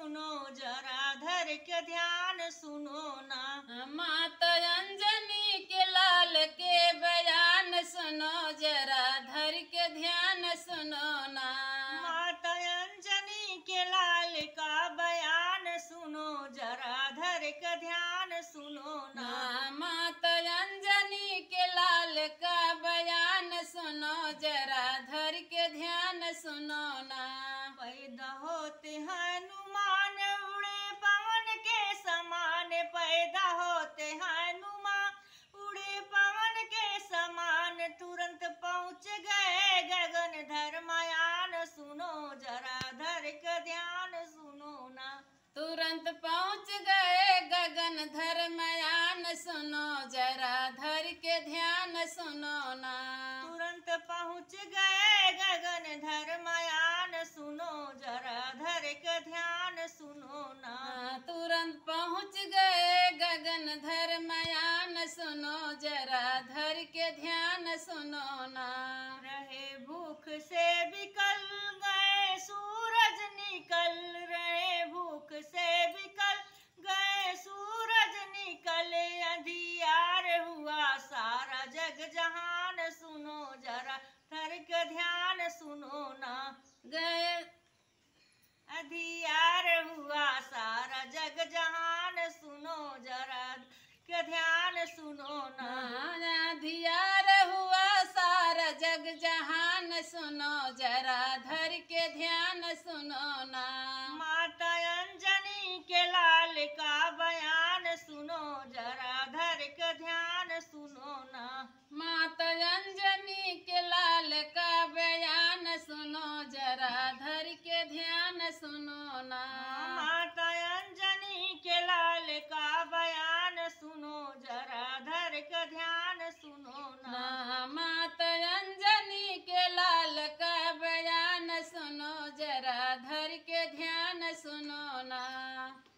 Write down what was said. सुनो जरा धर के ध्यान सुनो ना, माता अंजनी के लाल के बयान सुनो जरा धर के ध्यान सुनो ना। माता अंजनी के लाल का बयान सुनो जरा धर के ध्यान सुनो ना, माता अंजनी के लाल का बयान सुनो जरा धर के ध्यान सुनो ना। पैदा होते हनुमान उड़े पवन के समान, पैदा होते हनुमान उड़े पवन के समान, तुरंत पहुँच गए गगन धर्मयान सुनो जरा धर के ध्यान सुनो ना। तुरंत पहुँच गए गगन धर्मयान सुनो जरा धर के ध्यान सुनो ना। तुरंत पहुँच गए गगन धर्मयान सुनो जरा धर के ध्यान सुनो ना। तुरंत पहुँच गए गगन धर मयान सुनो जरा धर के ध्यान सुनो ना। रहे भूख से बिकल गए सूरज निकल, रहे भूख से बिकल गए सूरज निकल, अंधियार हुआ सारा जग जहान सुनो जरा धर के ध्यान सुनो ना। गए अधियार हुआ सारा जग जहान सुनो जरा के ध्यान सुनो ना। अधियार हुआ सारा जग जहान सुनो जरा धर के ध्यान सुनो ना। माता अंजनी के लाल का बयान सुनो जरा धर के ध्यान सुनो ना। माता अंजनी के लाल का बयान सुनो जरा धर के ध्यान सुनो ना। माता अंजनी के लाल का बयान सुनो जरा धर के ध्यान सुनो ना। माता अंजनी के लाल का बयान सुनो जरा धर के ध्यान सुनो ना।